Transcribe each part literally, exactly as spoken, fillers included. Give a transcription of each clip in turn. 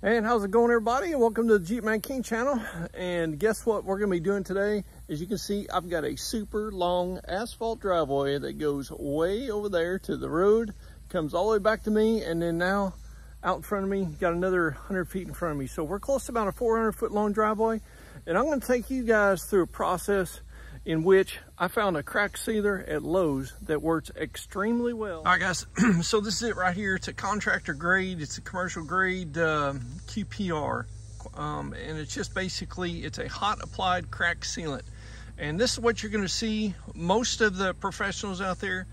And how's it going, everybody? Welcome to the Jeep Man King channel. And guess what we're gonna be doing today? As you can see, I've got a super long asphalt driveway that goes way over there to the road, comes all the way back to me, and then now out in front of me, got another one hundred feet in front of me. So we're close to about a four hundred foot long driveway. And I'm gonna take you guys through a process in which I found a crack sealer at Lowe's that works extremely well. All right, guys, so this is it right here. It's a contractor grade, it's a commercial grade uh, Q P R. Um, and it's just basically, it's a hot applied crack sealant. And this is what you're gonna see most of the professionals out there,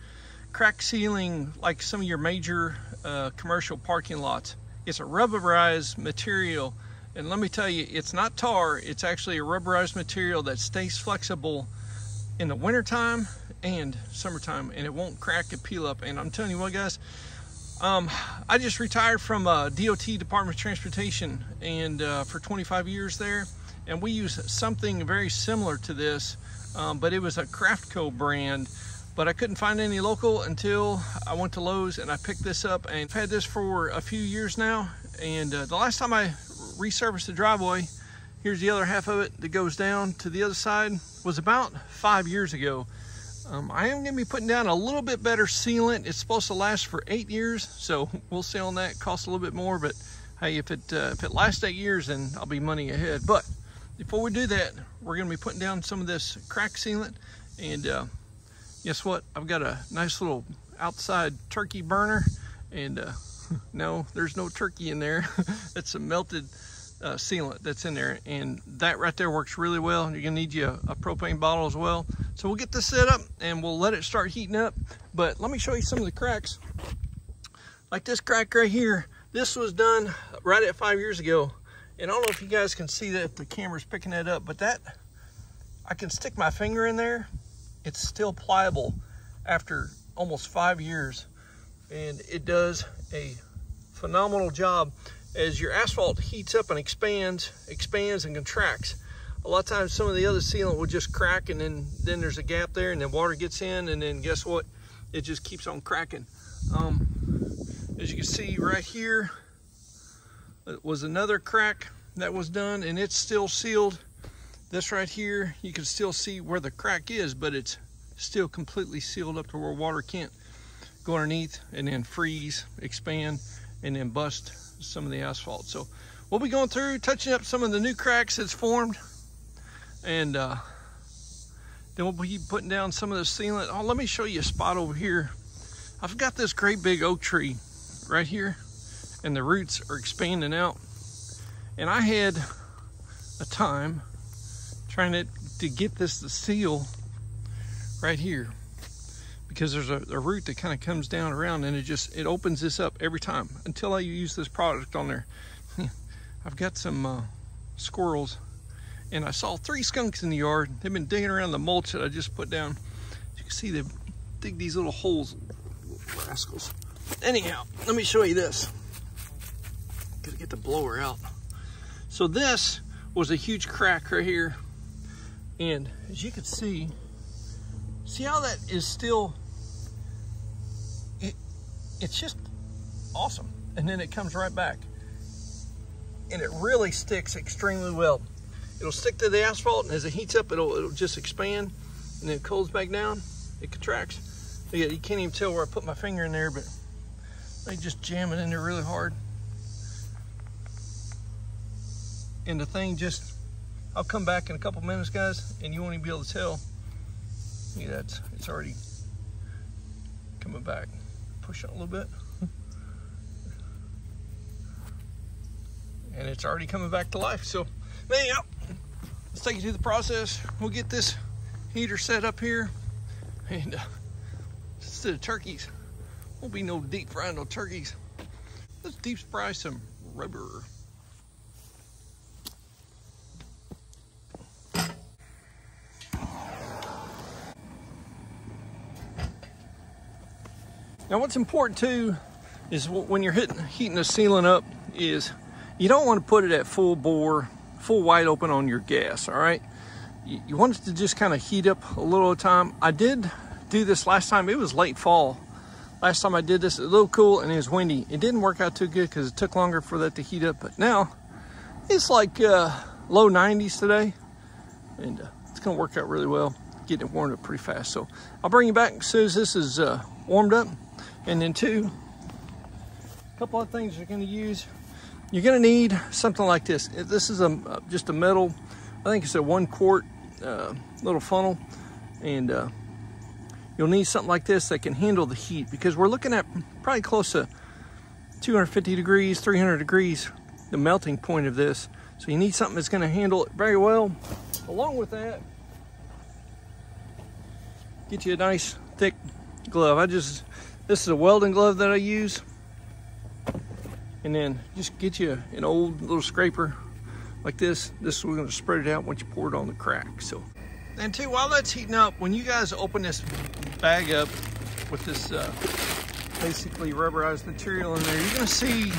crack sealing like some of your major uh, commercial parking lots. It's a rubberized material. And let me tell you, it's not tar, it's actually a rubberized material that stays flexible in the wintertime and summertime, and it won't crack and peel up. And I'm telling you what, guys, um, I just retired from uh, D O T, Department of Transportation, and uh, for twenty-five years there, and we use something very similar to this, um, but it was a Craftco brand. But I couldn't find any local until I went to Lowe's and I picked this up, and I've had this for a few years now. And uh, the last time I resurfaced the driveway, here's the other half of it that goes down to the other side, was about five years ago. Um, I am gonna be putting down a little bit better sealant. It's supposed to last for eight years, so we'll see on that. It costs a little bit more, but hey, if it, uh, if it lasts eight years, then I'll be money ahead. But before we do that, we're gonna be putting down some of this crack sealant. And uh, guess what? I've got a nice little outside turkey burner, and uh, no, there's no turkey in there. That's some melted uh, sealant that's in there, and that right there works really well. You're gonna need you a, a propane bottle as well. So we'll get this set up and we'll let it start heating up. But let me show you some of the cracks. Like this crack right here, this was done right at five years ago. And I don't know if you guys can see that, if the camera's picking that up, but that, I can stick my finger in there, it's still pliable after almost five years. And it does a phenomenal job as your asphalt heats up and expands, expands and contracts. A lot of times some of the other sealant will just crack, and then, then there's a gap there, and then water gets in, and then guess what? It just keeps on cracking. Um, as you can see right here, it was another crack that was done, and it's still sealed. This right here, you can still see where the crack is, but it's still completely sealed up to where water can't go underneath and then freeze, expand, and then bust some of the asphalt. So we'll be going through, touching up some of the new cracks that's formed, and uh, then we'll be putting down some of the sealant. Oh, let me show you a spot over here. I've got this great big oak tree right here, and the roots are expanding out. And I had a time trying to, to get this to seal right here, because there's a, a root that kind of comes down around, and it just, it opens this up every time until I use this product on there. I've got some uh, squirrels, and I saw three skunks in the yard. They've been digging around the mulch that I just put down. As you can see, they dig these little holes, little rascals. Anyhow, let me show you this. Gotta get the blower out. So this was a huge crack right here. And as you can see, see how that is still, it, it's just awesome. And then it comes right back. And it really sticks extremely well. It'll stick to the asphalt, and as it heats up, it'll, it'll just expand, and then it cools back down, it contracts. You can't even tell where I put my finger in there, but they just jam it in there really hard. And the thing just, I'll come back in a couple minutes, guys, and you won't even be able to tell. Look at that, it's already coming back. Push it a little bit. And it's already coming back to life. So, anyhow, let's take you through the process. We'll get this heater set up here. And uh, instead of turkeys, won't be no deep frying no turkeys. Let's deep fry some rubber. Now what's important too is when you're hitting, heating the sealant up, is you don't want to put it at full bore, full wide open on your gas, all right? You, you want it to just kind of heat up a little at a time. I did do this last time. It was late fall. Last time I did this, it was a little cool and it was windy. It didn't work out too good because it took longer for that to heat up. But now it's like uh, low nineties today, and uh, it's going to work out really well. Getting it warmed up pretty fast. So I'll bring you back as soon as this is uh, warmed up. And then two, a couple of things you're going to use. You're going to need something like this. This is a just a metal, I think it's a one quart uh, little funnel. And uh, you'll need something like this that can handle the heat, because we're looking at probably close to two hundred fifty degrees, three hundred degrees, the melting point of this. So you need something that's going to handle it very well. Along with that, get you a nice thick glove. I just, this is a welding glove that I use. And then just get you an old little scraper like this. This we're gonna spread it out once you pour it on the crack. So, and too, while that's heating up, when you guys open this bag up with this uh, basically rubberized material in there, you're gonna see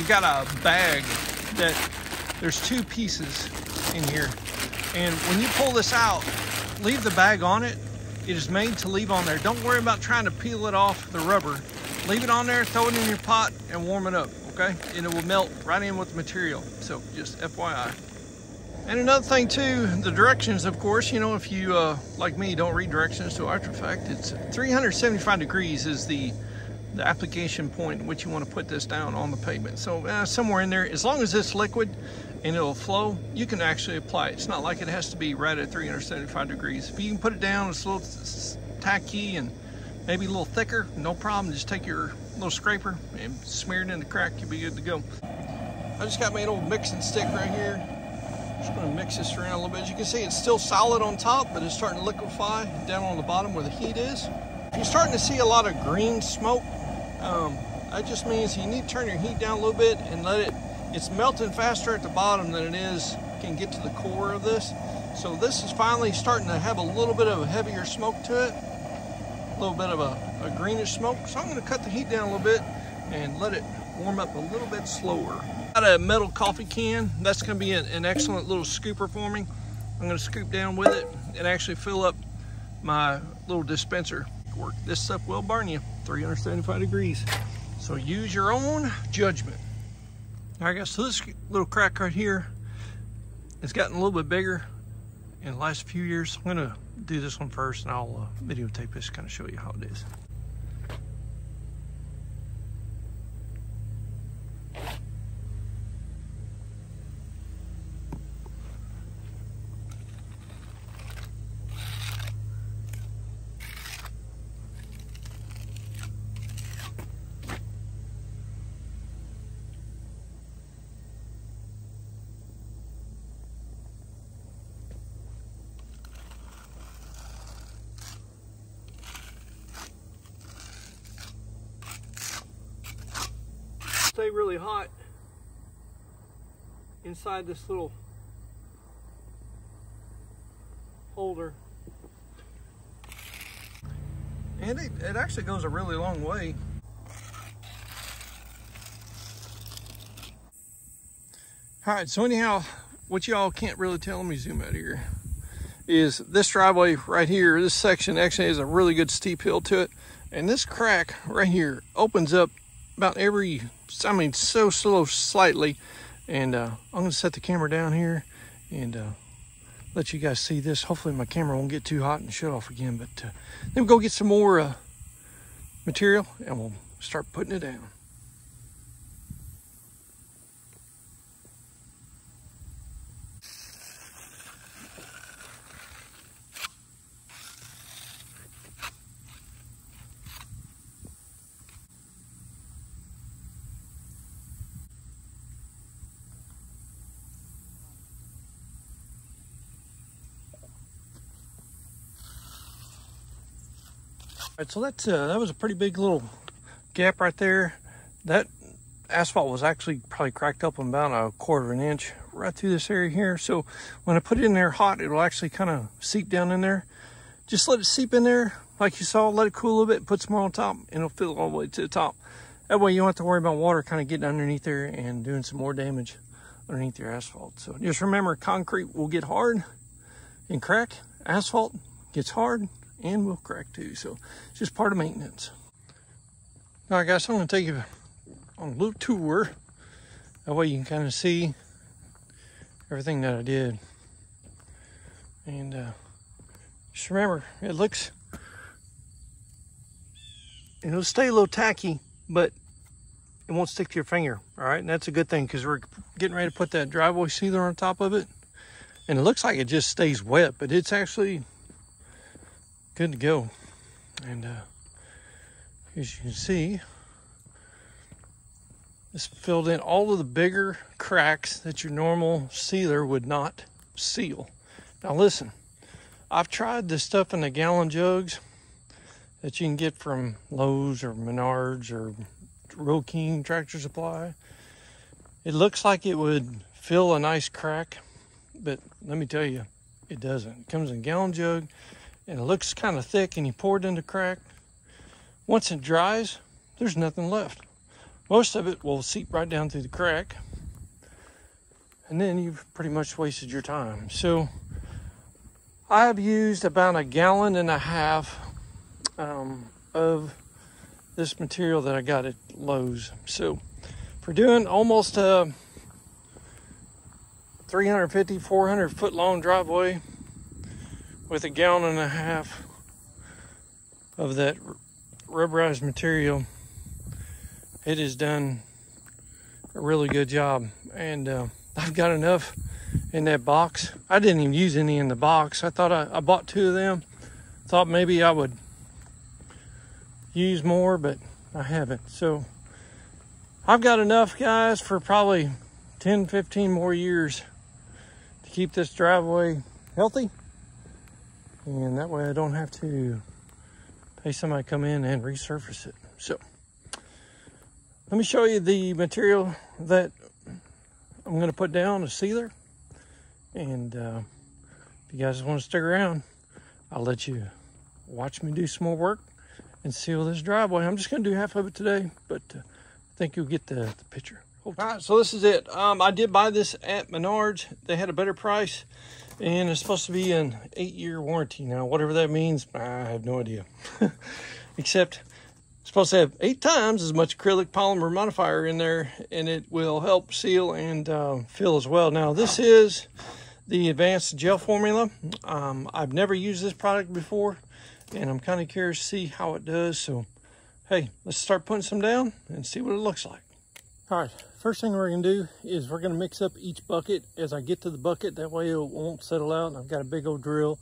you got a bag that there's two pieces in here. And when you pull this out, leave the bag on it. It is made to leave on there. Don't worry about trying to peel it off the rubber. Leave it on there, throw it in your pot, and warm it up, okay? And it will melt right in with the material. So just F Y I. And another thing too, the directions, of course, you know, if you, uh, like me, don't read directions to after effect, it's three hundred seventy-five degrees is the, the application point in which you want to put this down on the pavement. So uh, somewhere in there, as long as it's liquid and it'll flow, you can actually apply it. It's not like it has to be right at three hundred seventy-five degrees. If you can put it down, it's a little tacky and maybe a little thicker, no problem. Just take your little scraper and smear it in the crack, you'll be good to go. I just got my old mixing stick right here. Just gonna mix this around a little bit. As you can see, it's still solid on top, but it's starting to liquefy down on the bottom where the heat is. If you're starting to see a lot of green smoke, um, that just means you need to turn your heat down a little bit and let it, it's melting faster at the bottom than it is, can get to the core of this. So this is finally starting to have a little bit of a heavier smoke to it, a little bit of a, a greenish smoke. So I'm gonna cut the heat down a little bit and let it warm up a little bit slower. Got a metal coffee can. That's gonna be an, an excellent little scooper for me. I'm gonna scoop down with it and actually fill up my little dispenser. Work this up will burn you, three hundred seventy-five degrees. So use your own judgment. All right guys, so this little crack right here, it's gotten a little bit bigger in the last few years. I'm gonna do this one first and I'll uh, videotape this, kind of show you how it is. Stay really hot inside this little holder, and it, it actually goes a really long way. All right, so anyhow, what y'all can't really tell, let me zoom out here, is this driveway right here, this section actually has a really good steep hill to it, and this crack right here opens up about every, I mean, so slow, slightly. And uh, I'm gonna set the camera down here and uh, let you guys see this. Hopefully my camera won't get too hot and shut off again, but uh, then we'll go get some more uh, material and we'll start putting it down. All right, so that's uh, that was a pretty big little gap right there. That asphalt was actually probably cracked up about a quarter of an inch right through this area here. So when I put it in there hot, it'll actually kind of seep down in there. Just let it seep in there like you saw, let it cool a little bit, put some more on top, and it'll fill all the way to the top. That way you don't have to worry about water kind of getting underneath there and doing some more damage underneath your asphalt. So just remember, concrete will get hard and crack. Asphalt gets hard and will crack too, so it's just part of maintenance. All right, guys, so I'm going to take you on a little tour. That way you can kind of see everything that I did. And uh, just remember, it looks, it'll stay a little tacky, but it won't stick to your finger, all right? And that's a good thing, because we're getting ready to put that driveway sealer on top of it. And it looks like it just stays wet, but it's actually good to go. And uh, as you can see, it's filled in all of the bigger cracks that your normal sealer would not seal. Now listen, I've tried this stuff in the gallon jugs that you can get from Lowe's or Menards or Rural King Tractor Supply. It looks like it would fill a nice crack, but let me tell you, it doesn't. It comes in a gallon jug, and it looks kind of thick, and you pour it in the crack. Once it dries, there's nothing left. Most of it will seep right down through the crack, and then you've pretty much wasted your time. So I've used about a gallon and a half um, of this material that I got at Lowe's. So for doing almost a three hundred fifty, four hundred foot long driveway with a gallon and a half of that rubberized material, it has done a really good job. And uh, I've got enough in that box. I didn't even use any in the box. I thought I, I bought two of them. Thought maybe I would use more, but I haven't. So I've got enough, guys, for probably ten, fifteen more years to keep this driveway healthy. And that way I don't have to pay somebody to come in and resurface it. So let me show you the material that I'm going to put down, a sealer. And uh, if you guys want to stick around, I'll let you watch me do some more work and seal this driveway. I'm just going to do half of it today, but uh, I think you'll get the, the picture. All right, so this is it. Um, I did buy this at Menards. They had a better price, and it's supposed to be an eight-year warranty. Now, whatever that means, I have no idea. Except it's supposed to have eight times as much acrylic polymer modifier in there, and it will help seal and uh, fill as well. Now, this is the advanced gel formula. Um, I've never used this product before, and I'm kind of curious to see how it does. So, hey, let's start putting some down and see what it looks like. All right, first thing we're gonna do is we're gonna mix up each bucket as I get to the bucket. That way it won't settle out. And I've got a big old drill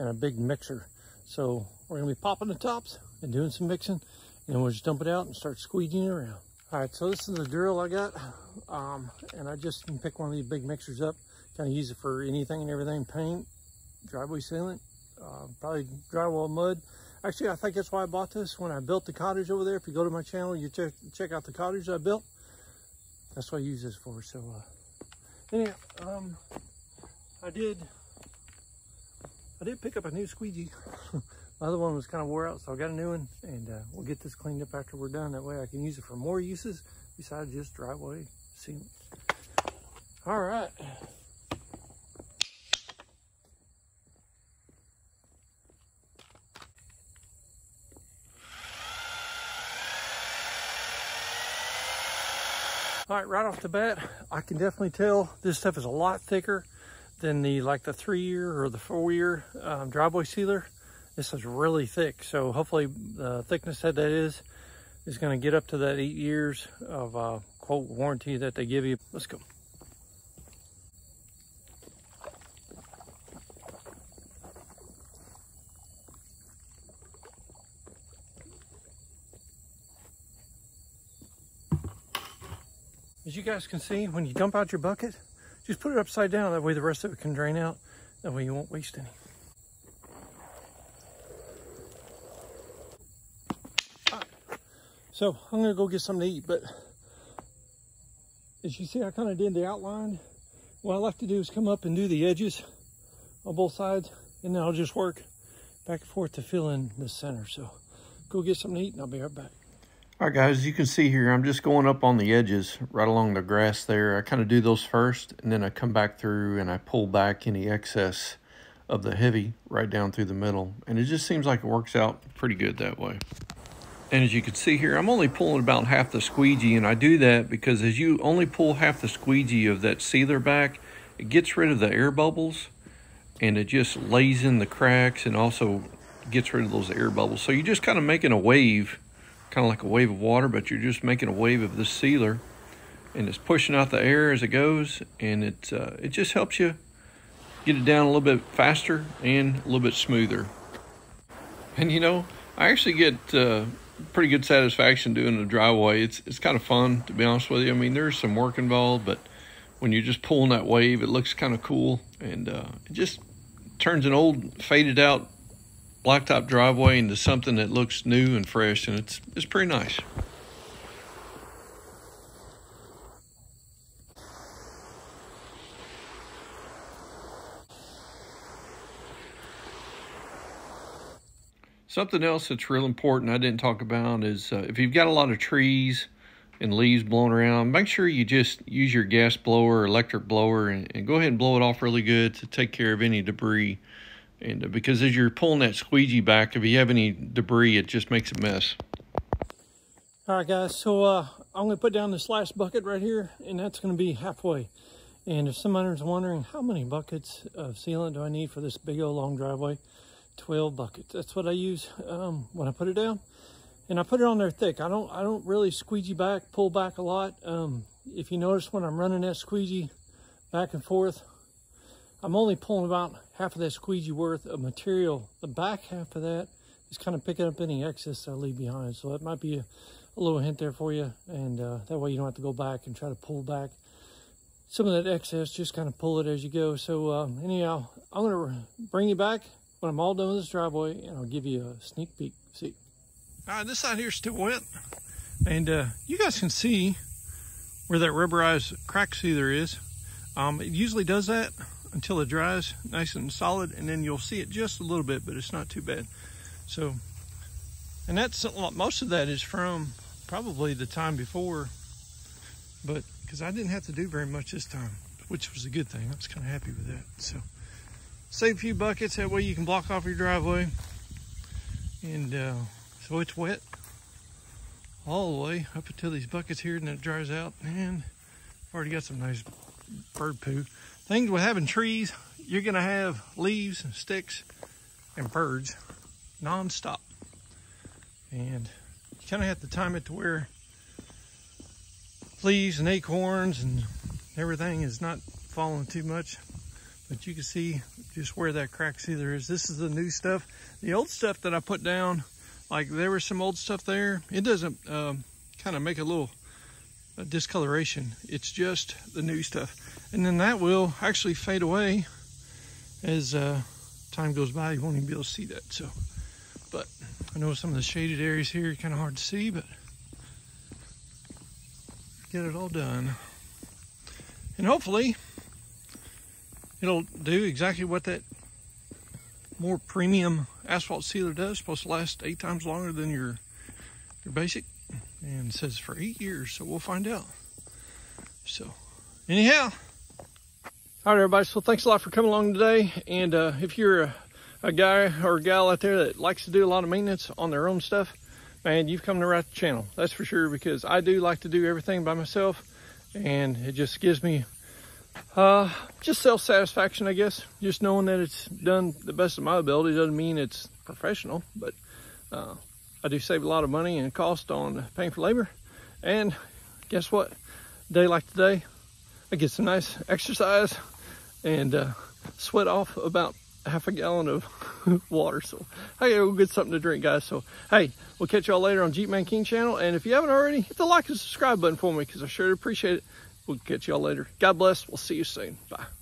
and a big mixer. So we're gonna be popping the tops and doing some mixing, and we'll just dump it out and start squeegeeing around. All right, so this is the drill I got. Um, and I just can pick one of these big mixers up, kind of use it for anything and everything, paint, driveway sealant, Uh, probably drywall mud. Actually, I think that's why I bought this. When I built the cottage over there, if you go to my channel, you check, check out the cottage I built. That's what I use this for. So, uh, anyhow, um, I did, I did pick up a new squeegee. My other one was kind of wore out, so I got a new one, and uh, we'll get this cleaned up after we're done. That way I can use it for more uses besides just driveway sealant. All right. All right, right off the bat, I can definitely tell this stuff is a lot thicker than the like the three-year or the four-year um, driveway sealer. This is really thick, so hopefully the thickness that that is is going to get up to that eight years of uh, quote warranty that they give you. Let's go. As you guys can see, when you dump out your bucket, just put it upside down. That way the rest of it can drain out. That way you won't waste any. All right. So I'm going to go get something to eat. But as you see, I kind of did the outline. What I like to do is come up and do the edges on both sides. And then I'll just work back and forth to fill in the center. So go get something to eat, and I'll be right back. All right, guys, as you can see here, I'm just going up on the edges right along the grass there. I kind of do those first, and then I come back through and I pull back any excess of the heavy right down through the middle. And it just seems like it works out pretty good that way. And as you can see here, I'm only pulling about half the squeegee, and I do that because as you only pull half the squeegee of that sealer back, it gets rid of the air bubbles, and it just lays in the cracks and also gets rid of those air bubbles. So you're just kind of making a wave, kind of like a wave of water, but you're just making a wave of this sealer, and it's pushing out the air as it goes, and it, uh, it just helps you get it down a little bit faster and a little bit smoother. And you know, I actually get uh, pretty good satisfaction doing the driveway. It's it's kind of fun, to be honest with you. I mean, there's some work involved, but when you're just pulling that wave, it looks kind of cool, and uh, it just turns an old faded out blacktop driveway into something that looks new and fresh, and it's it's pretty nice. Something else that's real important I didn't talk about is uh, if you've got a lot of trees and leaves blowing around, make sure you just use your gas blower or electric blower and, and go ahead and blow it off really good to take care of any debris. And uh, because as you're pulling that squeegee back, if you have any debris, it just makes a mess. All right, guys, so uh, I'm going to put down this last bucket right here, and that's going to be halfway. And if somebody's wondering how many buckets of sealant do I need for this big old long driveway, twelve buckets. That's what I use um, when I put it down, and I put it on there thick. I don't I don't really squeegee back, pull back a lot. Um, if you notice when I'm running that squeegee back and forth, I'm only pulling about half of that squeegee worth of material. The back half of that is kind of picking up any excess I leave behind. So that might be a, a little hint there for you, and uh, that way you don't have to go back and try to pull back some of that excess. Just kind of pull it as you go. So um, anyhow, I'm gonna bring you back when I'm all done with this driveway, and I'll give you a sneak peek. See? All right, this side here is still wet. And uh, you guys can see where that rubberized crack sealer is. Um, it usually does that until it dries nice and solid, and then you'll see it just a little bit, but it's not too bad. So, and that's, most of that is from probably the time before, but because I didn't have to do very much this time, which was a good thing. I was kind of happy with that, so. Save a few buckets, that way you can block off your driveway. And uh, so it's wet all the way up until these buckets here, and then it dries out. And I've already got some nice bird poo. Things with having trees, you're gonna have leaves and sticks and birds nonstop. And you kinda have to time it to where leaves and acorns and everything is not falling too much. But you can see just where that crack sealer is. This is the new stuff. The old stuff that I put down, like there was some old stuff there. It doesn't um, kind of make a little uh, discoloration. It's just the new stuff. And then that will actually fade away as uh, time goes by. You won't even be able to see that. So, but I know some of the shaded areas here are kind of hard to see, but get it all done. And hopefully, it'll do exactly what that more premium asphalt sealer does. It's supposed to last eight times longer than your your basic, and it says for eight years, so we'll find out. So anyhow. All right, everybody, so thanks a lot for coming along today. And uh, if you're a, a guy or a gal out there that likes to do a lot of maintenance on their own stuff, man, you've come to the right channel, that's for sure, because I do like to do everything by myself, and it just gives me Uh, just self-satisfaction, I guess. Just knowing that it's done the best of my ability doesn't mean it's professional, but uh, I do save a lot of money and cost on paying for labor. And guess what? A day like today, I get some nice exercise and uh, sweat off about half a gallon of water. So I gotta go get something to drink, guys. So hey, we'll catch y'all later on Jeep Man King channel. And if you haven't already, hit the like and subscribe button for me, because I sure appreciate it. We'll catch y'all later. God bless. We'll see you soon. Bye.